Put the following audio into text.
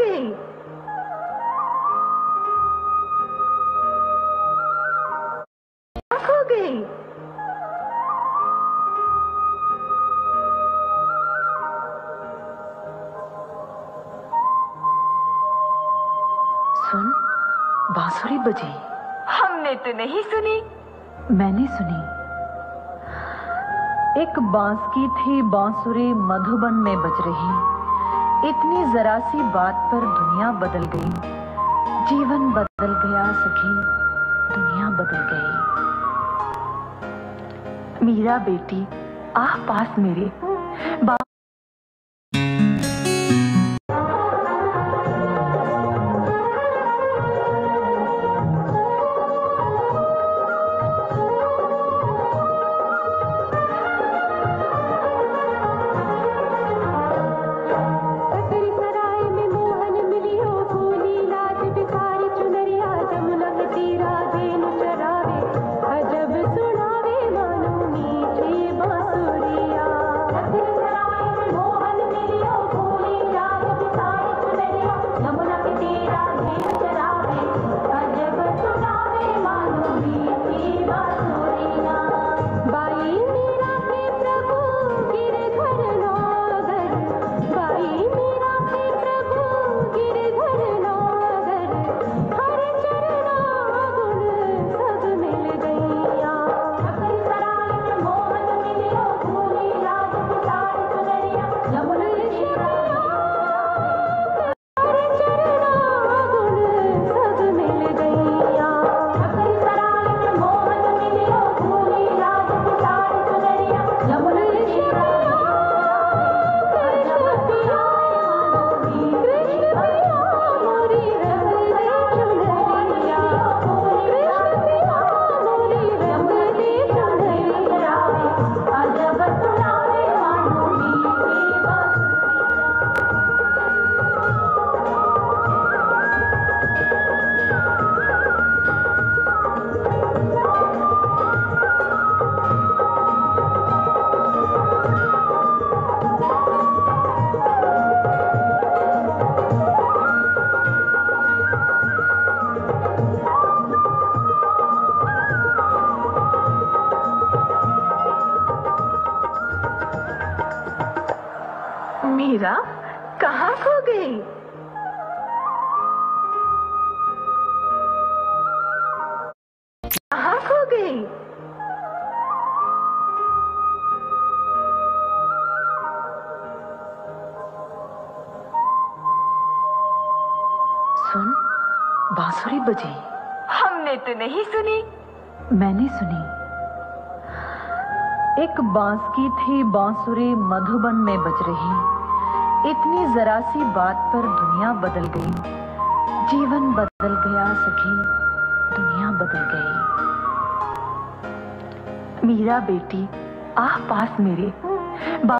गई। हो गई। सुन, बांसुरी बजी। हमने तो नहीं सुनी। मैंने सुनी। एक बांस की थी बांसुरी मधुबन में बज रही। इतनी जरा सी बात पर दुनिया बदल गई, जीवन बदल गया सखी, दुनिया बदल गई। मीरा बेटी आ पास मेरे, कहाँ खो गई? कहाँ खो गई? सुन, बांसुरी बजी। हमने तो नहीं सुनी। मैंने सुनी। एक बांस की थी बांसुरी मधुबन में बज रही। इतनी जरा सी बात पर दुनिया बदल गई, जीवन बदल गया सखी, दुनिया बदल गई। मीरा बेटी आ पास मेरे।